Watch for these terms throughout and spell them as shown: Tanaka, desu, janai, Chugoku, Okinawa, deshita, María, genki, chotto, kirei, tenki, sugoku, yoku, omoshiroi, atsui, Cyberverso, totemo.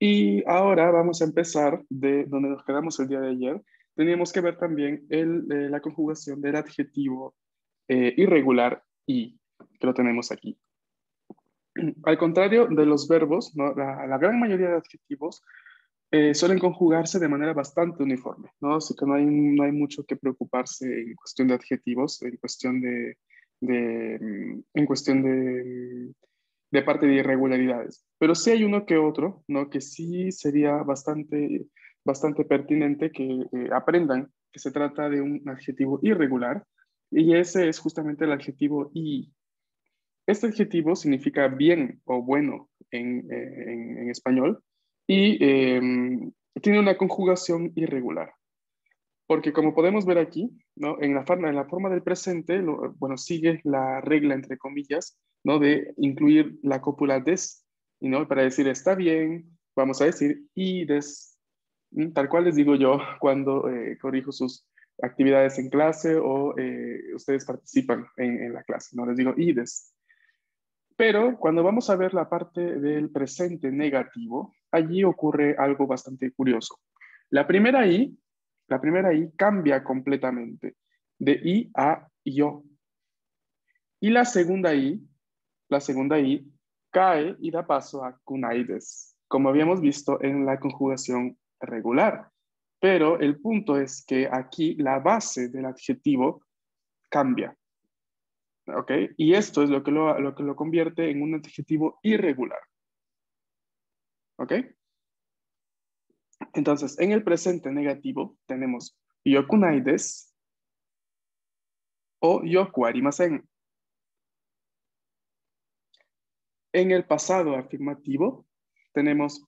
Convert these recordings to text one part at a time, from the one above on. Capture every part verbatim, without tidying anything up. Y ahora vamos a empezar de donde nos quedamos el día de ayer. Tenemos que ver también el, eh, la conjugación del adjetivo eh, irregular y, que lo tenemos aquí. Al contrario de los verbos, ¿no? la, la gran mayoría de adjetivos eh, suelen conjugarse de manera bastante uniforme, ¿no? Así que no hay, no hay mucho que preocuparse en cuestión de adjetivos, en cuestión de, de, en cuestión de, de parte de irregularidades. Pero sí hay uno que otro, ¿no? Que sí sería bastante, bastante pertinente que eh, aprendan que se trata de un adjetivo irregular, y ese es justamente el adjetivo y. Este adjetivo significa bien o bueno en, en, en español y eh, tiene una conjugación irregular. Porque como podemos ver aquí, ¿no? en, la forma, en la forma del presente, lo, bueno, sigue la regla, entre comillas, ¿no? de incluir la cópula des, ¿no? para decir está bien, vamos a decir y des. Tal cual les digo yo cuando eh, corrijo sus actividades en clase o eh, ustedes participan en, en la clase, ¿no? les digo y des. Pero cuando vamos a ver la parte del presente negativo, allí ocurre algo bastante curioso. La primera I, la primera I cambia completamente de I a yo. Y la segunda I, la segunda I cae y da paso a kunaides, como habíamos visto en la conjugación regular. Pero el punto es que aquí la base del adjetivo cambia. Okay. Y esto es lo que lo, lo que lo convierte en un adjetivo irregular. ¿Okay? Entonces, en el presente negativo tenemos yokunaides o yoku arimasen. En el pasado afirmativo tenemos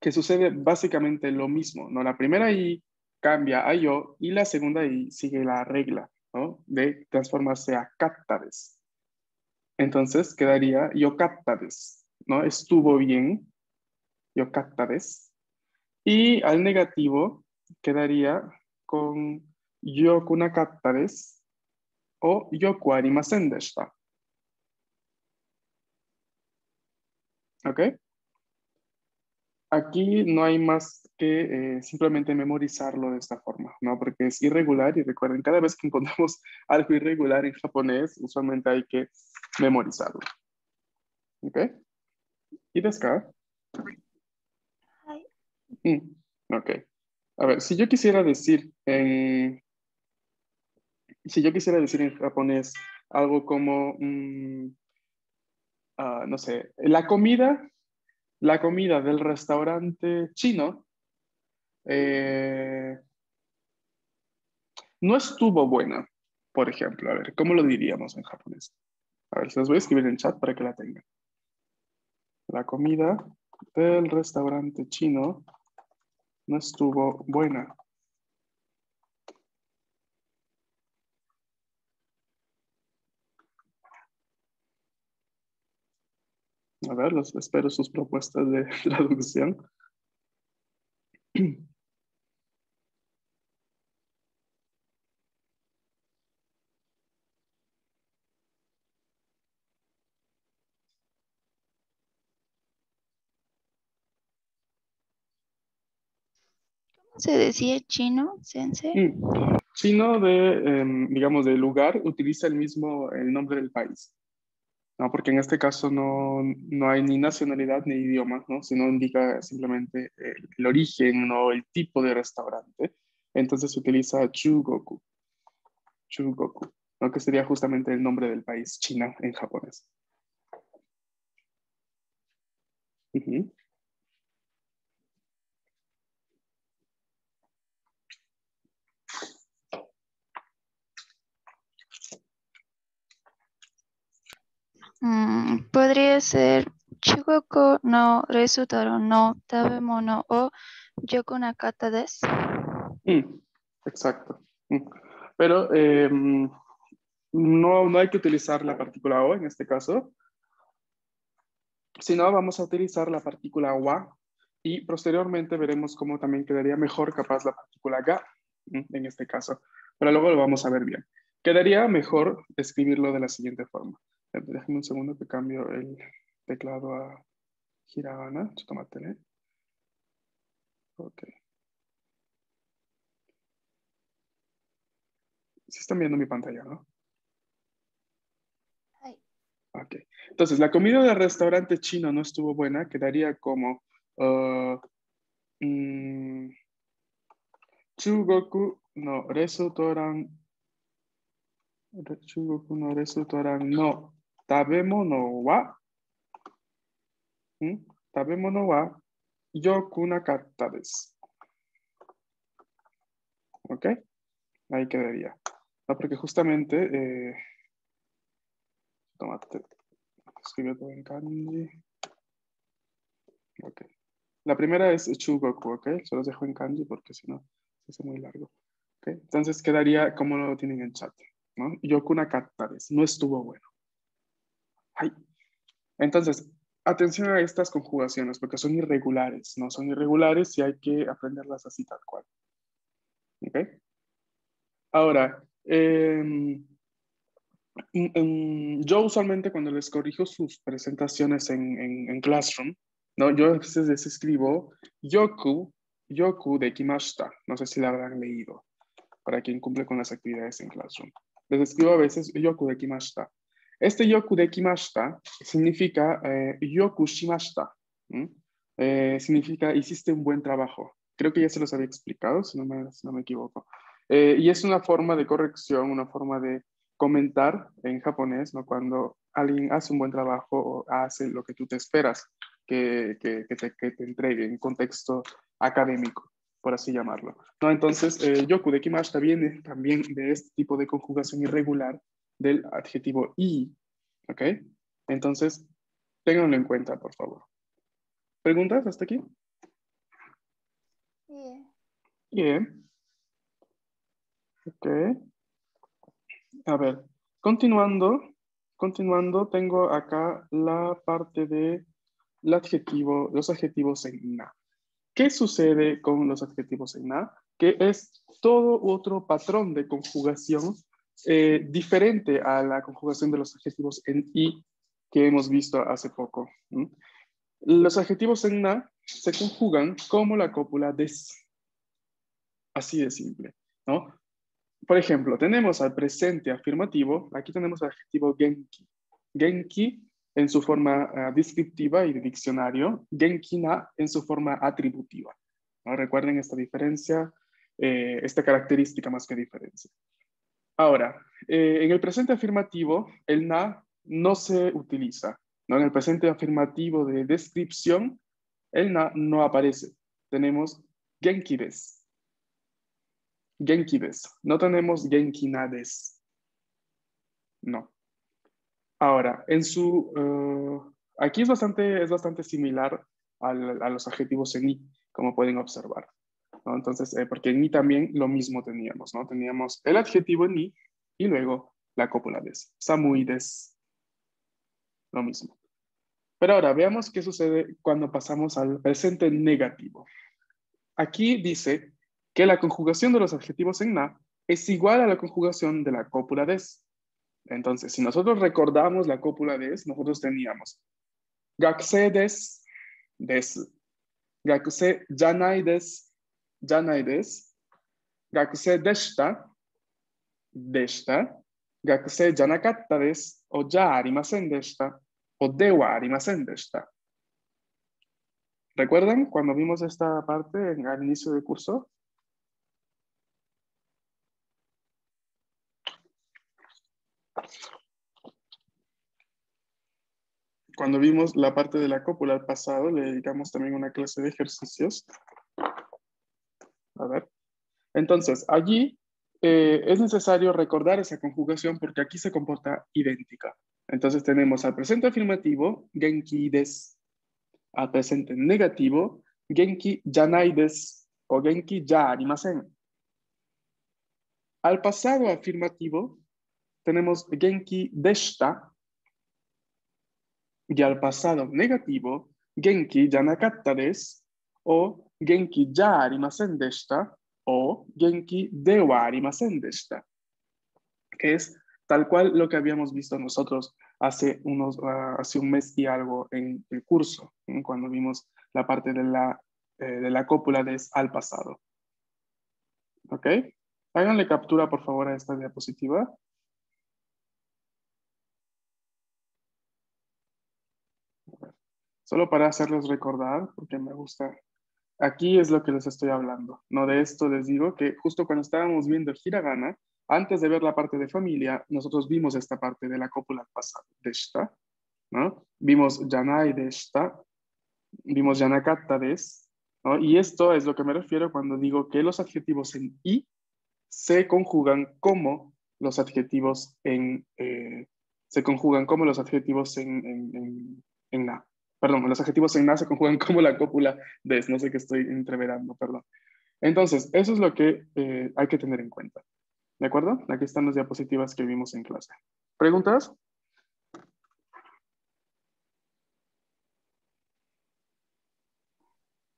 que sucede básicamente lo mismo, ¿no? La primera I cambia a yo y la segunda I sigue la regla, ¿no? de transformarse a kattades. Entonces quedaría yokattades, ¿no? Estuvo bien, yokattades. Y al negativo quedaría con yokunakattades o yoku arimasen deshita. ¿Ok? Aquí no hay más que eh, simplemente memorizarlo de esta forma, ¿no? Porque es irregular y recuerden, cada vez que encontramos algo irregular en japonés, usualmente hay que memorizarlo. ¿Ok? ¿Y desca? Mm, ok. A ver, si yo quisiera decir en... Si yo quisiera decir en japonés algo como... Mm, uh, no sé, la comida... La comida del restaurante chino eh, no estuvo buena, por ejemplo. A ver, ¿cómo lo diríamos en japonés? A ver, se las voy a escribir en chat para que la tengan. La comida del restaurante chino no estuvo buena. A ver, los, espero sus propuestas de traducción. ¿Cómo se decía chino, sensei? Mm. Chino de, eh, digamos, de lugar, utiliza el mismo, el nombre del país. No, porque en este caso no, no hay ni nacionalidad ni idioma, ¿no? sino indica simplemente el, el origen o el tipo de restaurante. Entonces se utiliza Chugoku, Chugoku, ¿no? que sería justamente el nombre del país, China, en japonés. Uh-huh. Mm, podría ser Chugoku no Resutaro no Tabemono o Yokunakata des. Mm, exacto. Mm. Pero eh, no, no hay que utilizar la partícula O en este caso, sino vamos a utilizar la partícula wa y posteriormente veremos cómo también quedaría mejor capaz la partícula ga en este caso. Pero luego lo vamos a ver bien. Quedaría mejor escribirlo de la siguiente forma. Déjenme un segundo que cambio el teclado a hiragana. Ok. Se están viendo mi pantalla, ¿no? Ay. Ok. Entonces, la comida del restaurante chino no estuvo buena. Quedaría como... Uh, um, Chugoku no restaurant. Chugoku no restaurant no. Tabemono wa. ¿Mm? Tabemono wa. Yokuna katta desu. Ok. Ahí quedaría. No, porque justamente. Eh, tomate. Escribe todo en kanji. Ok. La primera es Chugoku, ok. Se los dejo en kanji porque si no se hace muy largo. Okay. Entonces quedaría como lo tienen en chat, ¿no? Yokuna katta desu. No estuvo bueno. Ay. Entonces, atención a estas conjugaciones porque son irregulares, ¿no? Son irregulares y hay que aprenderlas así tal cual. Ok. Ahora, eh, yo usualmente cuando les corrijo sus presentaciones en, en, en Classroom, ¿no? Yo a veces les escribo Yoku, Yoku de Kimashita. No sé si la habrán leído, para quien cumple con las actividades en Classroom. Les escribo a veces Yoku de Kimashita. Este Yoku de Kimashita significa eh, Yoku Shimashita. ¿Mm? Eh, significa hiciste un buen trabajo. Creo que ya se los había explicado, si no me, si no me equivoco. Eh, y es una forma de corrección, una forma de comentar en japonés, ¿no? Cuando alguien hace un buen trabajo o hace lo que tú te esperas que, que, que, te, que te entregue en contexto académico, por así llamarlo, ¿no? Entonces, eh, Yoku de Kimashita viene también de este tipo de conjugación irregular del adjetivo I, ¿ok? Entonces, ténganlo en cuenta, por favor. ¿Preguntas hasta aquí? Bien. Yeah. Bien. Ok. A ver, continuando, continuando, tengo acá la parte de el adjetivo, los adjetivos en na. ¿Qué sucede con los adjetivos en na? Que es todo otro patrón de conjugación eh, diferente a la conjugación de los adjetivos en i que hemos visto hace poco. ¿Mm? Los adjetivos en na se conjugan como la cópula des. Así de simple, ¿no? Por ejemplo, tenemos al presente afirmativo, aquí tenemos el adjetivo genki. Genki en su forma uh, descriptiva y de diccionario, genki-na en su forma atributiva, ¿no? Recuerden esta diferencia, eh, esta característica más que diferencia. Ahora, eh, en el presente afirmativo, el na no se utiliza, ¿no? En el presente afirmativo de descripción, el na no aparece. Tenemos genki desu. Genki desu. No tenemos genki na desu. No. Ahora, en su, uh, aquí es bastante, es bastante similar al, a los adjetivos en i, como pueden observar, ¿no? Entonces, eh, porque en i también lo mismo teníamos, ¿no? Teníamos el adjetivo en i y luego la cópula des. Samui des. Lo mismo. Pero ahora, veamos qué sucede cuando pasamos al presente negativo. Aquí dice que la conjugación de los adjetivos en na es igual a la conjugación de la cópula des. Entonces, si nosotros recordamos la cópula des, nosotros teníamos gakusei des, desu, gakusei janai des, janai desu, gakusei deshita, deshita, gakusei janakatta desu, o ya arimasen deshita, o dewa arimasen deshita. ¿Recuerdan cuando vimos esta parte en, al inicio del curso? Cuando vimos la parte de la cópula al pasado, le dedicamos también una clase de ejercicios. A ver. Entonces, allí eh, es necesario recordar esa conjugación porque aquí se comporta idéntica. Entonces, tenemos al presente afirmativo, genki desu. Al presente negativo, genki janai desu o genki ya arimasen. Al pasado afirmativo, tenemos genki deshita. Y al pasado negativo, genki janakatta desu, o genki ya arimasen deshita, o genki dewa arimasen deshita. Que es tal cual lo que habíamos visto nosotros hace, unos, uh, hace un mes y algo en el curso, ¿eh? Cuando vimos la parte de la eh, de la cópula de al pasado. ¿Ok? Háganle captura, por favor, a esta diapositiva. Solo para hacerles recordar, porque me gusta. Aquí es lo que les estoy hablando. No de esto les digo que justo cuando estábamos viendo el hiragana, antes de ver la parte de familia, nosotros vimos esta parte de la cópula pasada, de esta, ¿no? Vimos yanai de esta, vimos yanakata de esta, ¿no? Y esto es lo que me refiero cuando digo que los adjetivos en i se conjugan como los adjetivos en eh, se conjugan como los adjetivos en, en, en, en na. Perdón, los adjetivos en na se conjugan como la cópula de es. No sé qué estoy entreverando, perdón. Entonces, eso es lo que eh, hay que tener en cuenta. ¿De acuerdo? Aquí están las diapositivas que vimos en clase. ¿Preguntas?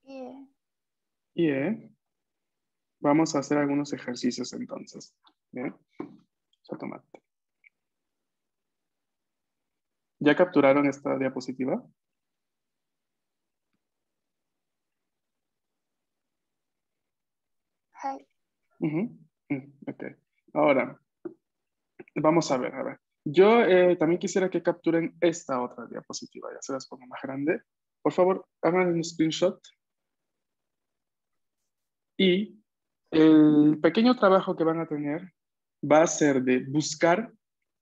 Yeah. Yeah. Vamos a hacer algunos ejercicios entonces. Bien. Tomate. ¿Ya capturaron esta diapositiva? Uh-huh. Okay. Ahora, vamos a ver, a ver. Yo eh, también quisiera que capturen esta otra diapositiva. Ya se las pongo más grande. Por favor, hagan un screenshot. Y el pequeño trabajo que van a tener va a ser de buscar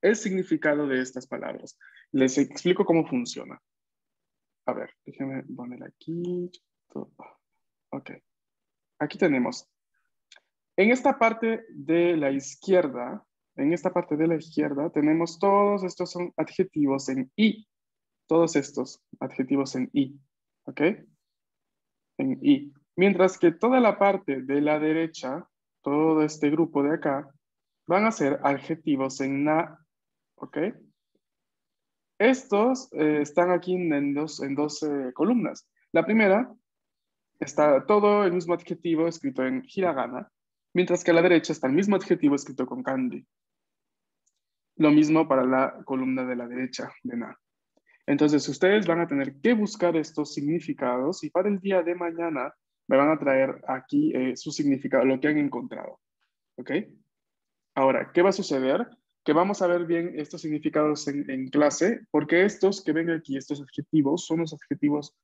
el significado de estas palabras. Les explico cómo funciona. A ver, déjenme poner aquí. Ok. Aquí tenemos. En esta parte de la izquierda, en esta parte de la izquierda, tenemos todos estos son adjetivos en I. Todos estos adjetivos en I. ¿Ok? En I. Mientras que toda la parte de la derecha, todo este grupo de acá, van a ser adjetivos en Na. ¿Ok? Estos eh, están aquí en dos, en dos eh, columnas. La primera, está todo el mismo adjetivo escrito en hiragana. Mientras que a la derecha está el mismo adjetivo escrito con kanji. Lo mismo para la columna de la derecha de na. Entonces ustedes van a tener que buscar estos significados y para el día de mañana me van a traer aquí eh, su significado, lo que han encontrado. ¿Ok? Ahora, ¿qué va a suceder? Que vamos a ver bien estos significados en, en clase, porque estos que ven aquí, estos adjetivos, son los adjetivos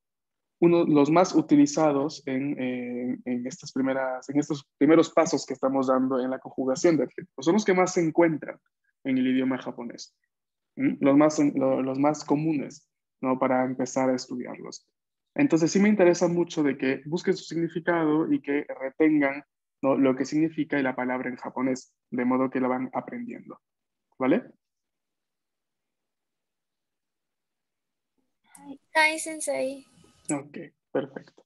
uno los más utilizados en, en, en, estas primeras, en estos primeros pasos que estamos dando en la conjugación de adjetivos. Son los que más se encuentran en el idioma japonés. ¿Mm? Los, más, lo, los más comunes, ¿no? Para empezar a estudiarlos. Entonces sí me interesa mucho de que busquen su significado y que retengan, ¿no? Lo que significa la palabra en japonés, de modo que la van aprendiendo. ¿Vale? Hi, sensei. Ok, perfecto.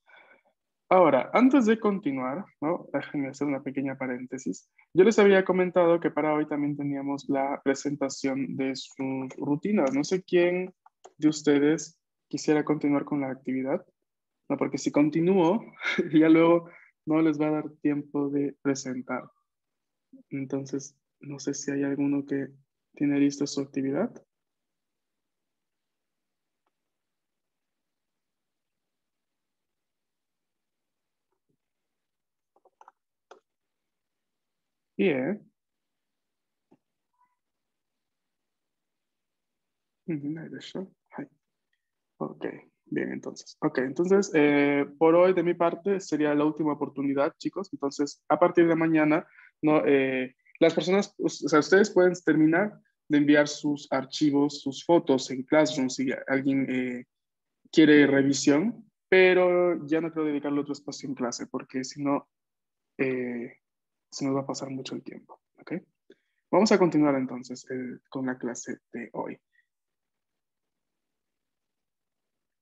Ahora, antes de continuar, ¿no? Déjenme hacer una pequeña paréntesis. Yo les había comentado que para hoy también teníamos la presentación de sus rutinas. No sé quién de ustedes quisiera continuar con la actividad, no, porque si continúo, ya luego no les va a dar tiempo de presentar. Entonces, no sé si hay alguno que tiene lista su actividad. Bien. Ok, bien, entonces. Ok, entonces, eh, por hoy de mi parte sería la última oportunidad, chicos. Entonces, a partir de mañana, no, eh, las personas, o sea, ustedes pueden terminar de enviar sus archivos, sus fotos en Classroom si alguien eh, quiere revisión, pero ya no quiero dedicarle otro espacio en clase, porque si no... Eh, se nos va a pasar mucho el tiempo, ¿ok? Vamos a continuar entonces eh, con la clase de hoy.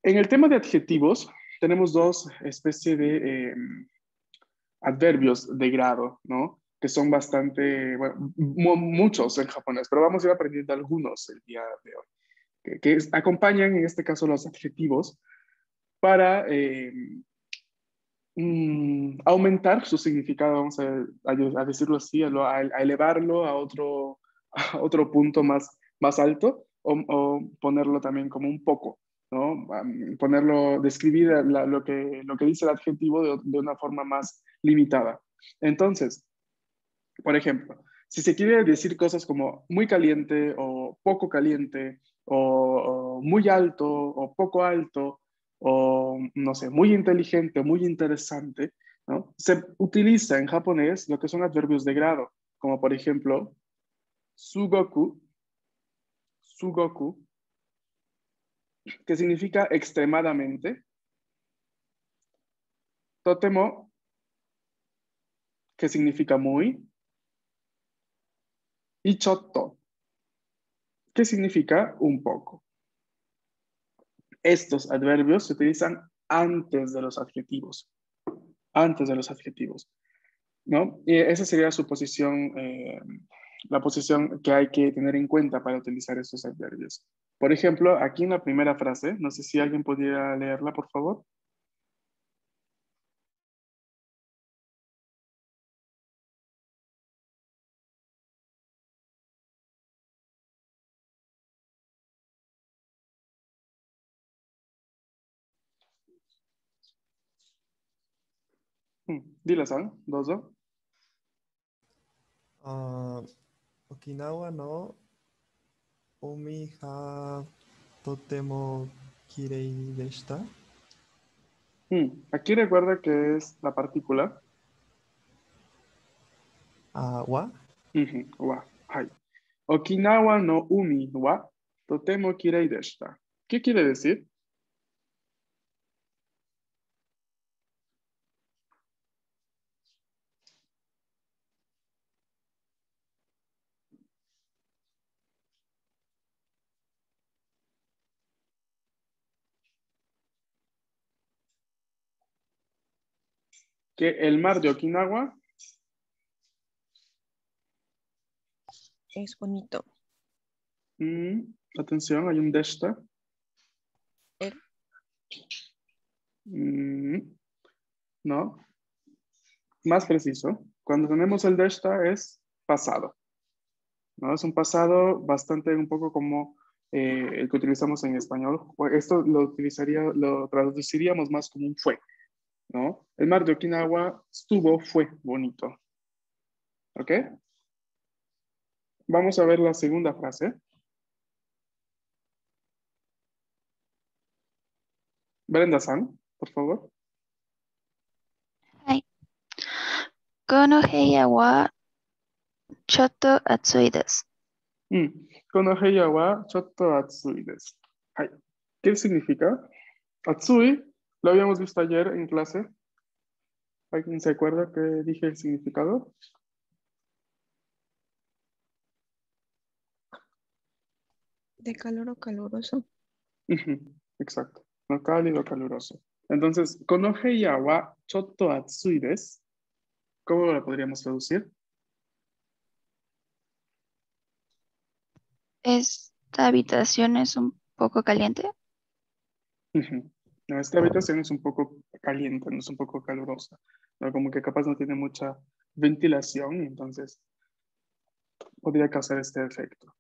En el tema de adjetivos, tenemos dos especies de eh, adverbios de grado, ¿no? Que son bastante, bueno, muchos en japonés, pero vamos a ir aprendiendo algunos el día de hoy. Que, que es, acompañan, en este caso, los adjetivos para... Eh, Mm, aumentar su significado, vamos a, a, a decirlo así, a, a, a elevarlo a otro, a otro punto más, más alto o, o ponerlo también como un poco ¿no? Ponerlo, describir la, lo, que, lo que dice el adjetivo de, de una forma más limitada. Entonces, por ejemplo, si se quiere decir cosas como muy caliente o poco caliente o, o muy alto o poco alto o, no sé, muy inteligente, muy interesante, ¿no? Se utiliza en japonés lo que son adverbios de grado, como por ejemplo, sugoku, sugoku, que significa extremadamente, totemo, que significa muy, y chotto, que significa un poco. Estos adverbios se utilizan antes de los adjetivos, antes de los adjetivos, ¿no? Y esa sería su posición, eh, la posición que hay que tener en cuenta para utilizar estos adverbios. Por ejemplo, aquí en la primera frase, no sé si alguien pudiera leerla, por favor. Dila-san, dozo. Uh, Okinawa no Omi ha totemo kirei deshita. Hmm. Aquí recuerda que es la partícula. Uh, wa. Uh-huh. Wa. Hai. Okinawa no umi wa totemo kirei deshita. ¿Qué quiere decir? Que el mar de Okinawa es bonito. Mm, atención, hay un deshita. ¿Eh? Mm, no. Más preciso. Cuando tenemos el deshita es pasado, ¿no? Es un pasado bastante un poco como eh, el que utilizamos en español. Esto lo utilizaría, lo traduciríamos más como un fue, ¿no? El mar de Okinawa estuvo, fue bonito. ¿Ok? Vamos a ver la segunda frase. Brenda-san, por favor. Hai. Kono heya wa chotto atsui desu. Kono heya wa chotto atsui desu. Hai. ¿Qué significa? Atsui. Lo habíamos visto ayer en clase. ¿Alguien se acuerda que dije el significado? De calor o caluroso. Exacto. No cálido, caluroso. Entonces, kono heiya wa chotto atsui desu. ¿Cómo lo podríamos traducir? Esta habitación es un poco caliente. No, esta habitación es un poco caliente, no es un poco calurosa, ¿no? Como que capaz no tiene mucha ventilación, entonces podría causar este efecto.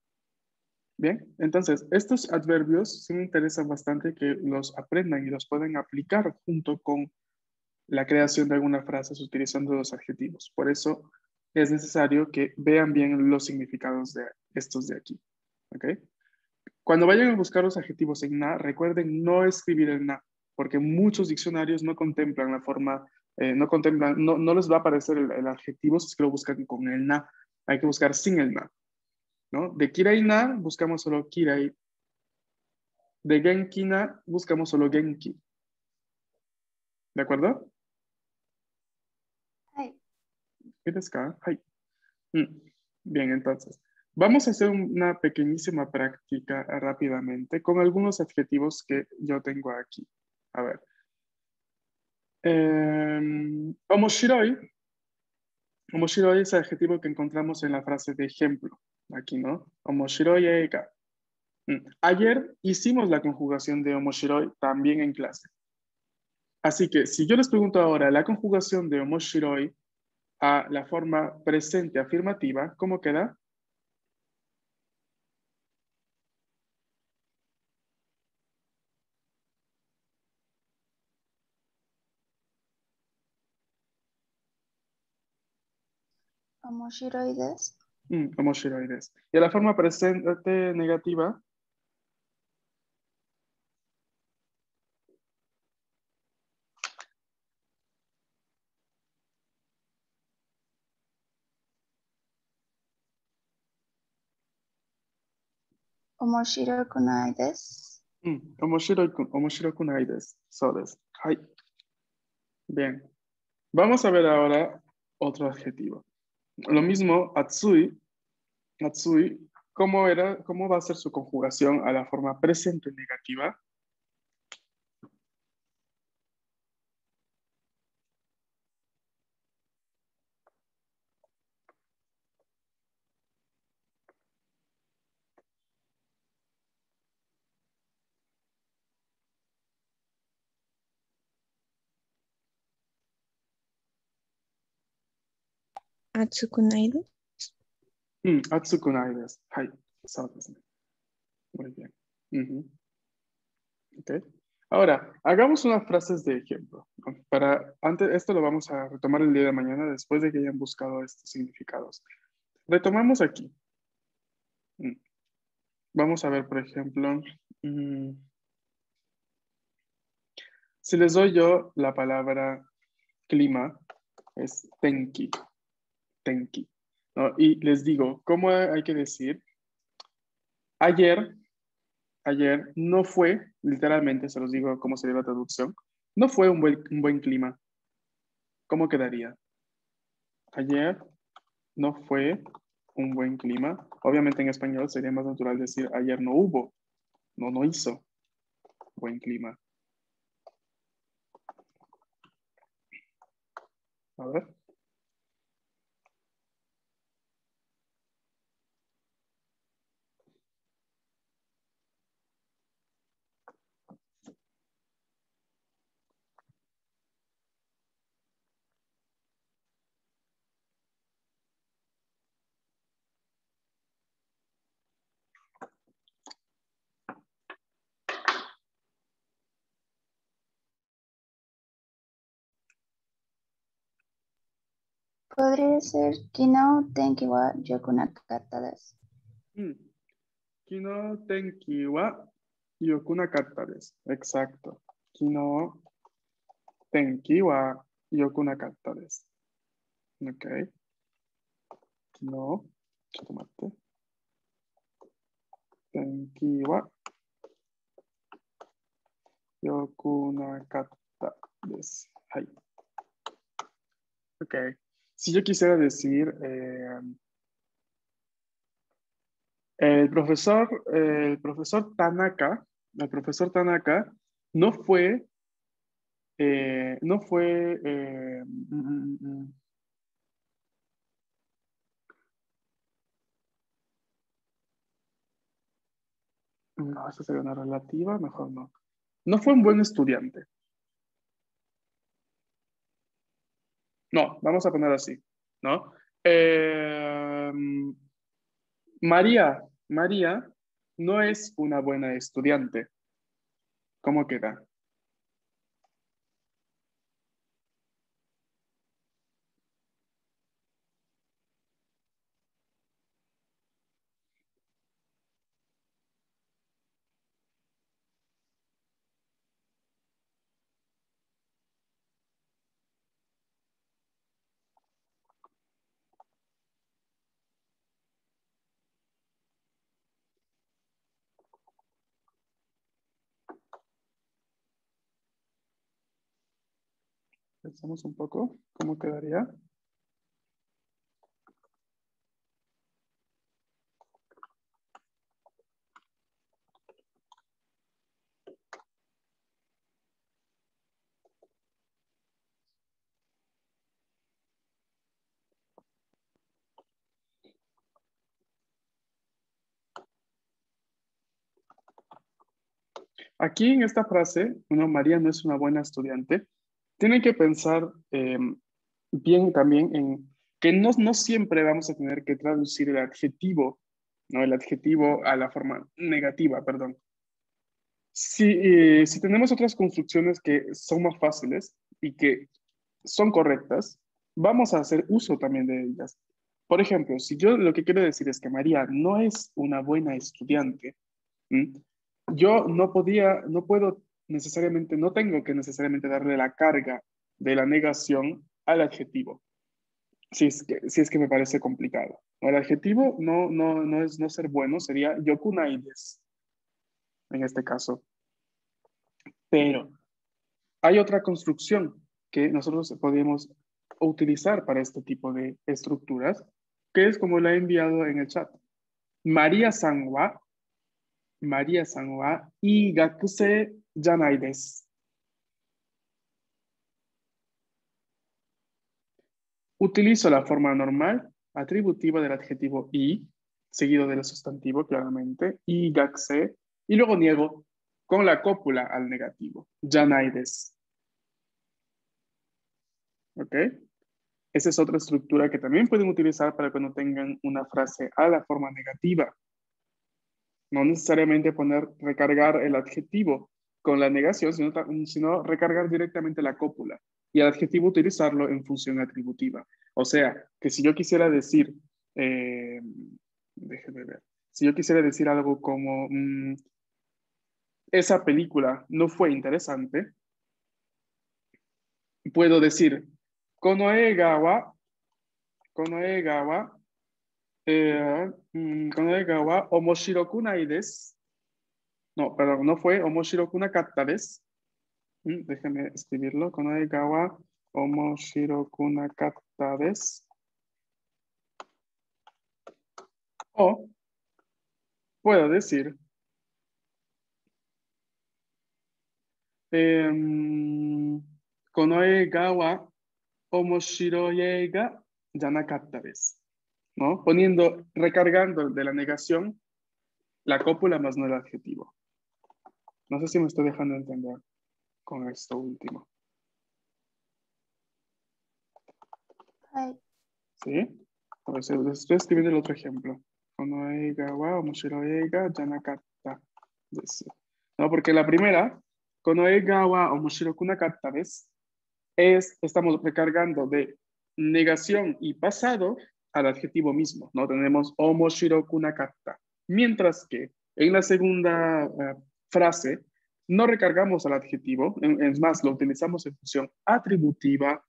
Bien, entonces estos adverbios sí me interesa bastante que los aprendan y los puedan aplicar junto con la creación de algunas frases utilizando los adjetivos. Por eso es necesario que vean bien los significados de estos de aquí, ¿ok? Cuando vayan a buscar los adjetivos en na, recuerden no escribir el na, porque muchos diccionarios no contemplan la forma, eh, no contemplan, no, no les va a aparecer el, el adjetivo si es que lo buscan con el na. Hay que buscar sin el na, ¿no? De kirei na, buscamos solo kirei. De genki na, buscamos solo genki. ¿De acuerdo? Hai. ¿Qué desca? Hai. Mm. Bien, entonces. Vamos a hacer una pequeñísima práctica rápidamente con algunos adjetivos que yo tengo aquí. A ver. Eh, omoshiroi. Omoshiroi es el adjetivo que encontramos en la frase de ejemplo. Aquí, ¿no? Omoshiroi eiga. Ayer hicimos la conjugación de omoshiroi también en clase. Así que si yo les pregunto ahora la conjugación de omoshiroi a la forma presente afirmativa, ¿cómo queda? Omoshiroides. Mm, omoshiroides. Y a la forma presente negativa. Omoshiro kunai desu. Mm, omoshiro, omoshiro kunai desu. So desu. Hai. Bien. Vamos a ver ahora otro adjetivo. Lo mismo, atsui. Atsui, ¿cómo, era, ¿cómo va a ser su conjugación a la forma presente negativa? Atsukunaides. Mm, atsukunaides. Hi. So, muy bien. Uh-huh. Okay. Ahora, hagamos unas frases de ejemplo. Para, antes, esto lo vamos a retomar el día de mañana después de que hayan buscado estos significados. Retomamos aquí. Mm. Vamos a ver, por ejemplo, mm, si les doy yo la palabra clima, es tenki. Tenki, ¿no? Y les digo, ¿cómo hay que decir? Ayer, ayer no fue, literalmente se los digo cómo sería la traducción, no fue un buen, un buen clima. ¿Cómo quedaría? Ayer no fue un buen clima. Obviamente en español sería más natural decir ayer no hubo, no, no hizo buen clima. A ver. Podría ser Kino tenki wa yoku nakatta desu. Mm. Kino tenki wa yoku nakatta desu. Exacto. Kino tenki wa yoku nakatta desu. Ok. Kino,ちょっと待って。Tenki wa yoku nakatta desu. Hai. Ok. Si yo quisiera decir, eh, el profesor, eh, el profesor Tanaka, el profesor Tanaka no fue, eh, no fue, eh, no, esa sería una relativa, mejor no. No fue un buen estudiante. No, vamos a poner así, ¿no? Eh, María, María no es una buena estudiante. ¿Cómo queda? Pensamos un poco cómo quedaría. Aquí en esta frase, no, María no es una buena estudiante. Tienen que pensar eh, bien también en que no, no siempre vamos a tener que traducir el adjetivo, ¿no? El adjetivo a la forma negativa, perdón. Si, eh, si tenemos otras construcciones que son más fáciles y que son correctas, vamos a hacer uso también de ellas. Por ejemplo, si yo lo que quiero decir es que María no es una buena estudiante, ¿m? yo no podía, no puedo necesariamente, no tengo que necesariamente darle la carga de la negación al adjetivo, si es que, si es que me parece complicado. El adjetivo no, no, no es no ser bueno, sería yokunaides, en este caso. Pero hay otra construcción que nosotros podemos utilizar para este tipo de estructuras, que es como la he enviado en el chat. María-san wa, María-san wa ii gakusei janai desu. Utilizo la forma normal atributiva del adjetivo i, seguido del sustantivo, claramente, ii gakusei, y luego niego con la cópula al negativo, janai desu. ¿Ok? Esa es otra estructura que también pueden utilizar para cuando tengan una frase a la forma negativa. No necesariamente poner, recargar el adjetivo con la negación, sino, sino recargar directamente la cópula y el adjetivo utilizarlo en función atributiva. O sea, que si yo quisiera decir, eh, déjenme ver, si yo quisiera decir algo como, mmm, esa película no fue interesante, puedo decir, Konoegawa, Konoegawa, eh, Konoegawa, omoshiroku nai desu. No, perdón, no fue omoshiroku nakatta desu. Déjeme escribirlo. Konoegawa, omoshiroku nakatta desu. O puedo decir, eh, Konoegawa, omoshiroiega, yanakatta desu. ¿No? Poniendo, recargando de la negación la cópula más no el adjetivo. No sé si me estoy dejando entender con esto último. ¿Sí? A ver, estoy escribiendo el otro ejemplo. Konoegawa, omoshiroiega, yanakatta desu. No, porque la primera, Konoegawa, omoshiroku nakatta desu, es, estamos recargando de negación y pasado al adjetivo mismo, ¿no? Tenemos omoshiroku nakatta. Mientras que en la segunda uh, frase no recargamos al adjetivo, es más, lo utilizamos en función atributiva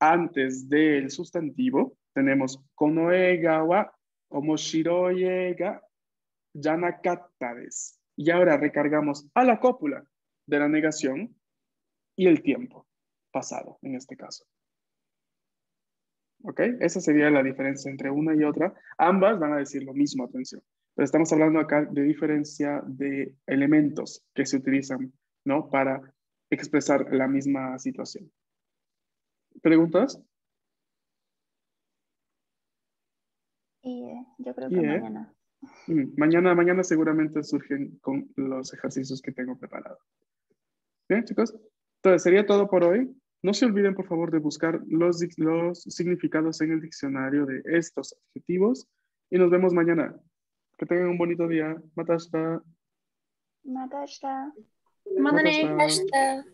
antes del sustantivo. Tenemos konoegawa omoshiroiega yanakatta desu. Y ahora recargamos a la cópula de la negación y el tiempo pasado, en este caso. ¿Ok? Esa sería la diferencia entre una y otra. Ambas van a decir lo mismo, atención. Pero estamos hablando acá de diferencia de elementos que se utilizan, ¿no? Para expresar la misma situación. ¿Preguntas? Y eh, yo creo que y, mañana. Eh, mañana. Mañana seguramente surgen con los ejercicios que tengo preparados. ¿Bien, chicos? Entonces, sería todo por hoy. No se olviden, por favor, de buscar los, los significados en el diccionario de estos adjetivos. Y nos vemos mañana. Que tengan un bonito día. Matashita. Matashita. Matashita.